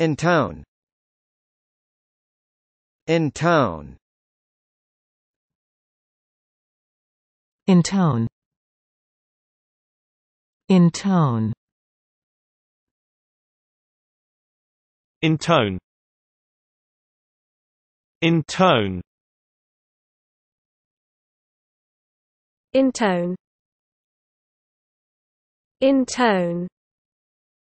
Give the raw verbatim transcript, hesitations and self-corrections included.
In town. In town. In town. In town. In tone. In tone. In tone. In tone.